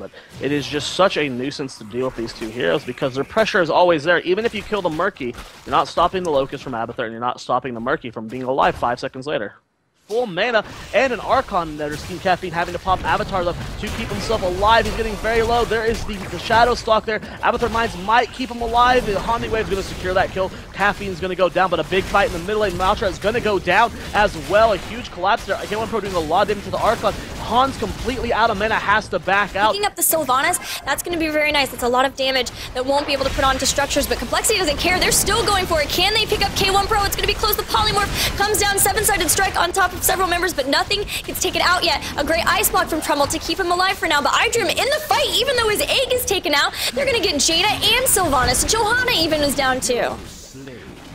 but it is just such a nuisance to deal with these two heroes because their pressure is always there. Even if you kill the Murky, you're not stopping the Locust from Abathur, and you're not stopping the Murky from being alive 5 seconds later. Full mana and an Archon there. Team Caffeine having to pop Abathur though to keep himself alive. He's getting very low. There is the Shadowstalk there. Abathur Mines might keep him alive. The Omni Wave's going to secure that kill. Caffeine's going to go down, but a big fight in the middle lane. Maltra is going to go down as well. A huge collapse there. K1 Pro doing a lot of damage to the Archon. Hans completely out of mana, has to back out. Picking up the Sylvanas, that's going to be very nice. That's a lot of damage that won't be able to put onto structures, but Complexity doesn't care. They're still going for it. Can they pick up K1 Pro? It's going to be close. The Polymorph comes down. Seven-sided strike on top of several members, but nothing gets taken out yet. A great ice block from Tremble to keep him alive for now, but iDream in the fight, even though his egg is taken out, they're going to get Jaina and Sylvanas. Johanna even is down too.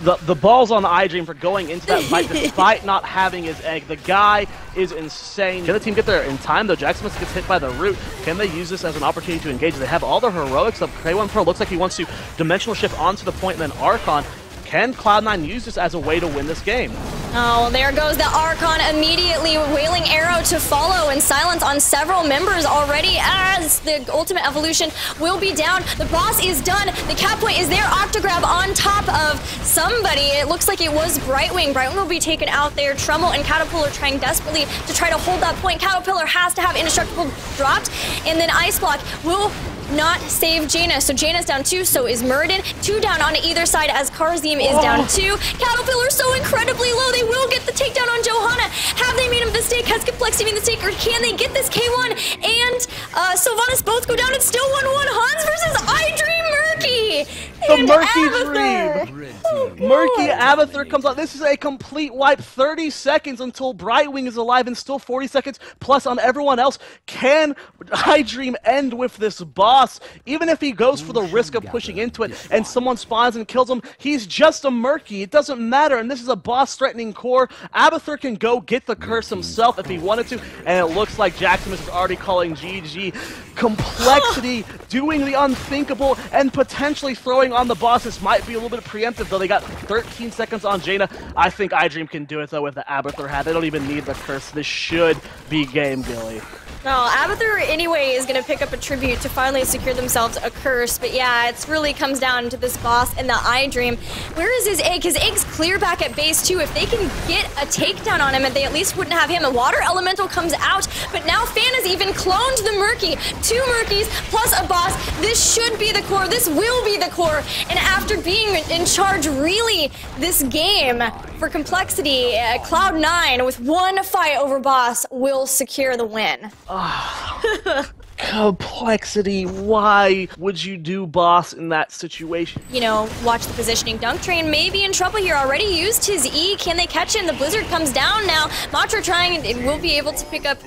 The ball's on the iDream for going into that fight despite not having his egg. The guy is insane. Can the team get there in time though? Jaxomus gets hit by the root. Can they use this as an opportunity to engage? They have all the heroics of K1 Pro. Looks like he wants to dimensional shift onto the point and then Archon. Can Cloud9 use this as a way to win this game? Oh, there goes the Archon immediately. Wailing Arrow to follow and silence on several members already as the ultimate evolution will be down. The boss is done. The cap point is there. Octograb on top of somebody. It looks like it was Brightwing. Brightwing will be taken out there. Tremble and Caterpillar trying desperately to try to hold that point. Caterpillar has to have Indestructible dropped, and then Ice Block will not save Jaina. So Jaina's down two, so is Murden. Two down on either side as Karzim is down two. Caterpillar so incredibly low, they will get the takedown on Johanna. Have they made a mistake? Has Complexity made a mistake? Or can they get this? K1 and Sylvanas both go down. It's still 1-1. Hans versus iDream Murky! The Murky Dream! Oh, Murky Abathur comes out. This is a complete wipe. 30 seconds until Brightwing is alive and still 40 seconds plus on everyone else. Can iDream end with this boss? Even if he goes for the risk of pushing into it and someone spawns and kills him, he's just a Murky. It doesn't matter, and this is a boss-threatening core. Abathur can go get the curse himself if he wanted to, and it looks like Jaxomus is already calling GG. Complexity doing the unthinkable and potentially throwing on the boss. This might be a little bit preemptive, though. They got 13 seconds on Jaina. I think iDream can do it, though, with the Abathur hat. They don't even need the curse. This should be game, Billy. No, Abathur anyway is going to pick up a tribute to finally secure themselves a curse, but yeah, it really comes down to this boss and the iDream. Where is his egg? His egg's clear back at base too. If they can get a takedown on him, and they at least wouldn't have him. The water elemental comes out, but now Fan has even cloned the Murky. Two Murkies plus a boss. This should be the core. This will be the core. And after being in charge, really, this game for Complexity, Cloud9 with one fight over boss will secure the win. Oh. Complexity, why would you do boss in that situation? You know, watch the positioning. Dunk Train may be in trouble here. Already used his E. Can they catch him? The Blizzard comes down now. Maltra trying, and will be able to pick up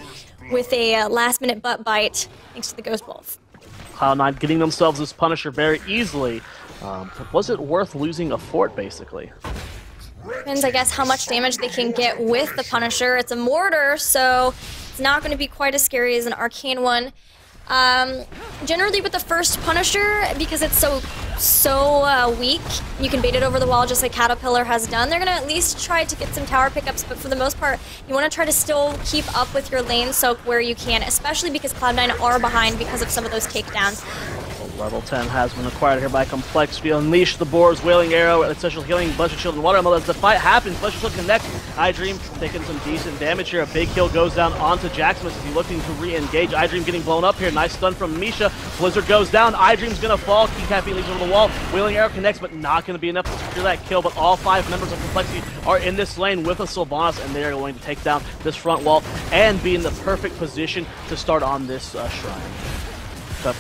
with a last-minute butt bite thanks to the Ghost Wolf. Cloud9 getting themselves this Punisher very easily. Was it worth losing a fort, basically? Depends, I guess, how much damage they can get with the Punisher. It's a mortar, so it's not going to be quite as scary as an arcane one. Generally with the first Punisher, because it's so weak, you can bait it over the wall just like Caterpillar has done. They're going to at least try to get some tower pickups, but for the most part, you want to try to still keep up with your lane soak where you can, especially because Cloud9 are behind because of some of those takedowns. Level 10 has been acquired here by Complexity. Unleash the Boar's Wailing Arrow, essential healing, Bunch of Shield, and Water. As the fight happens, Bunch of Shield connects. iDream taking some decent damage here. A big kill goes down onto Jaxomus as he's looking to re-engage. iDream getting blown up here. Nice stun from Misha. Blizzard goes down. iDream's going to fall. King Caffeine leaves over the wall. Wailing Arrow connects, but not going to be enough to secure that kill. But all five members of Complexity are in this lane with a Sylvanas, and they are going to take down this front wall and be in the perfect position to start on this shrine.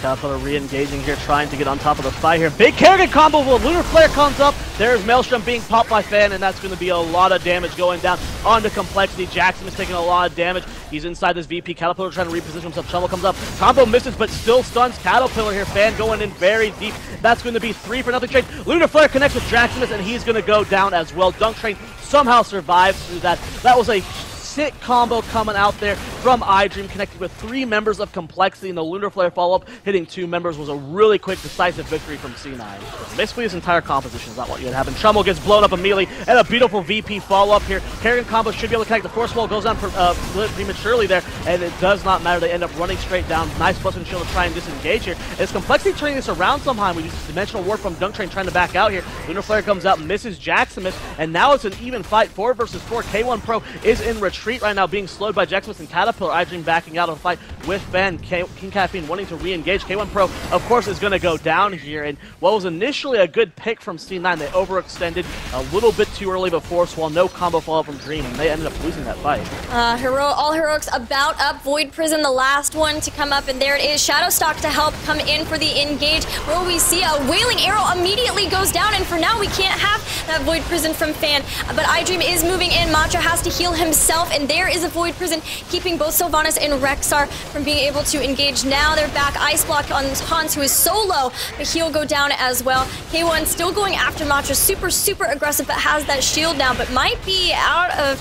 Caterpillar re-engaging here, trying to get on top of the fight here. Big Kerrigan combo with Lunar Flare comes up. There's Maelstrom being popped by Fan, and that's going to be a lot of damage going down onto Complexity. Jackson is taking a lot of damage. He's inside this VP. Caterpillar trying to reposition himself. Tremble comes up. Combo misses, but still stuns Caterpillar here. Fan going in very deep. That's going to be 3-0 trade. Lunar Flare connects with Jaxomus, and he's going to go down as well. Dunk Train somehow survives through that. That was a sick combo coming out there. from iDream, connected with 3 members of Complexity, and the Lunar Flare follow-up hitting 2 members was a really quick, decisive victory from C9. Basically his entire composition is not what you would have, and Tremble gets blown up immediately, and a beautiful VP follow-up here. Kerrigan combo should be able to connect. The Force Wall goes down prematurely there, and it does not matter. They end up running straight down. Nice plus and shield to try and disengage here. It's Complexity turning this around somehow. We use Dimensional Warp from Dunk Train trying to back out here. Lunar Flare comes out, misses Jaxomus, and now it's an even fight, 4 versus 4. K1 Pro is in retreat right now, being slowed by Jaxomus and Caterpillar. iDream backing out of the fight with Fan. King Caffeine wanting to re-engage. K1 Pro, of course, is going to go down here, and what was initially a good pick from C9, they overextended a little bit too early, but Force Wall, no combo follow from Dream, and they ended up losing that fight. All heroics about up. Void Prison, the last one to come up, and there it is. Shadowstalk to help come in for the engage, where we see a Wailing Arrow immediately goes down, and for now, we can't have that Void Prison from Fan, but iDream is moving in. Maltra has to heal himself, and there is a Void Prison keeping both Sylvanas and Rexxar from being able to engage. Now they're back. Ice Block on Hans, who is so low, but he'll go down as well. K1 still going after Maltra, super, super aggressive, but has that shield now, but might be out of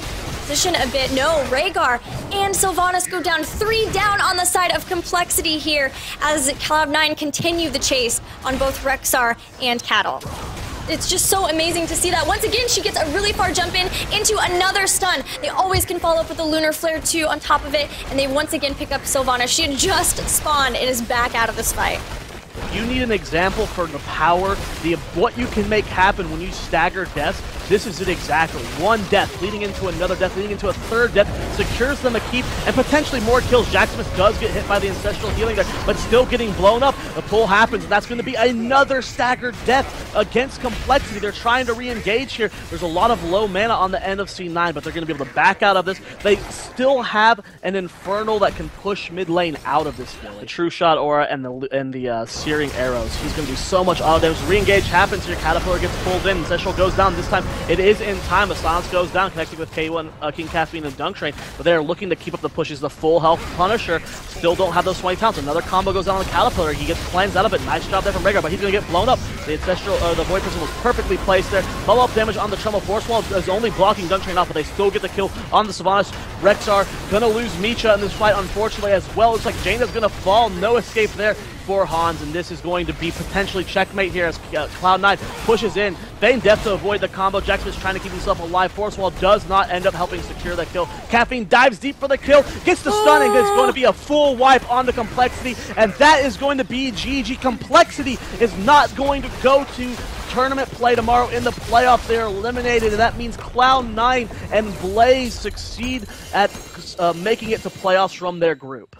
position a bit. No, Rhaegar and Sylvanas go down. 3 down on the side of Complexity here as Cloud9 continue the chase on both Rexxar and Cattle. It's just so amazing to see that. Once again, she gets a really far jump in into another stun. They always can follow up with the Lunar Flare 2 on top of it, and they once again pick up Sylvanas. She had just spawned and is back out of this fight. You need an example for the power, what you can make happen when you stagger deaths. This is it exactly. 1 death leading into another death, leading into a 3rd death, secures them a keep, and potentially more kills. Jaxomus does get hit by the Ancestral Healing there, but still getting blown up. The pull happens, and that's going to be another staggered death against Complexity. They're trying to re-engage here. There's a lot of low mana on the end of C9, but they're going to be able to back out of this. They still have an Infernal that can push mid lane out of this village. The True Shot Aura and the Searing Arrows. He's going to do so much auto damage. Re-engage happens here. Caterpillar gets pulled in. Ancestral goes down. This time it is in time. Silence goes down, connecting with K1, King Caffeine, and Dunk Train, but they are looking to keep up the pushes. The full health Punisher still don't have those 20 pounds. Another combo goes down on Caterpillar. He gets cleansed out of it. Nice job there from Rhaegar, but he's going to get blown up. The Ancestral, the Void Prison was perfectly placed there. Follow-up damage on the Tremble. Force Wall is only blocking Dunk Train off, but they still get the kill on the Sylvanas. Rexxar going to lose Misha in this fight, unfortunately, as well. Looks like Jaina's going to fall. No escape there for Hans, and this is going to be potentially checkmate here as Cloud9 pushes in. Vayne Death to avoid the combo. Jackson is trying to keep himself alive. Force Wall does not end up helping secure that kill. Caffeine dives deep for the kill, gets the stun, and it's going to be a full wipe on the Complexity, and that is going to be GG. Complexity is not going to go to tournament play tomorrow in the playoffs. They are eliminated, and that means Cloud9 and Blaze succeed at making it to playoffs from their group.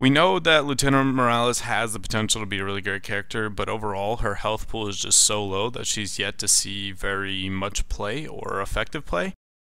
We know that Lieutenant Morales has the potential to be a really great character, but overall her health pool is just so low that she's yet to see very much play or effective play.